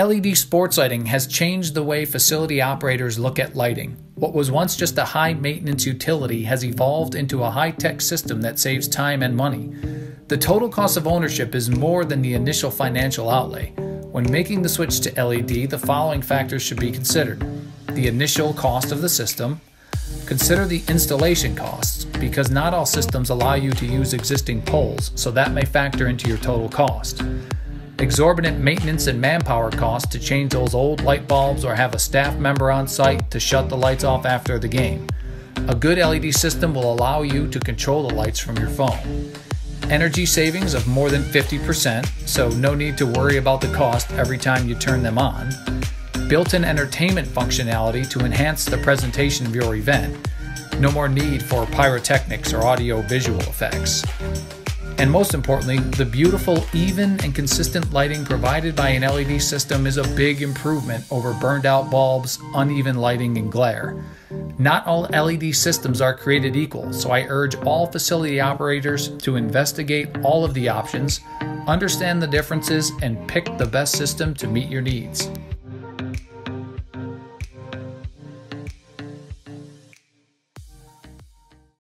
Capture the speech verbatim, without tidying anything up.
L E D sports lighting has changed the way facility operators look at lighting. What was once just a high-maintenance utility has evolved into a high-tech system that saves time and money. The total cost of ownership is more than the initial financial outlay. When making the switch to L E D, the following factors should be considered. The initial cost of the system. Consider the installation costs, because not all systems allow you to use existing poles, so that may factor into your total cost. Exorbitant maintenance and manpower costs to change those old light bulbs or have a staff member on site to shut the lights off after the game. A good L E D system will allow you to control the lights from your phone. Energy savings of more than fifty percent, so no need to worry about the cost every time you turn them on. Built-in entertainment functionality to enhance the presentation of your event. No more need for pyrotechnics or audio-visual effects. And most importantly, the beautiful, even, and consistent lighting provided by an L E D system is a big improvement over burned-out bulbs, uneven lighting, and glare. Not all L E D systems are created equal, so I urge all facility operators to investigate all of the options, understand the differences, and pick the best system to meet your needs.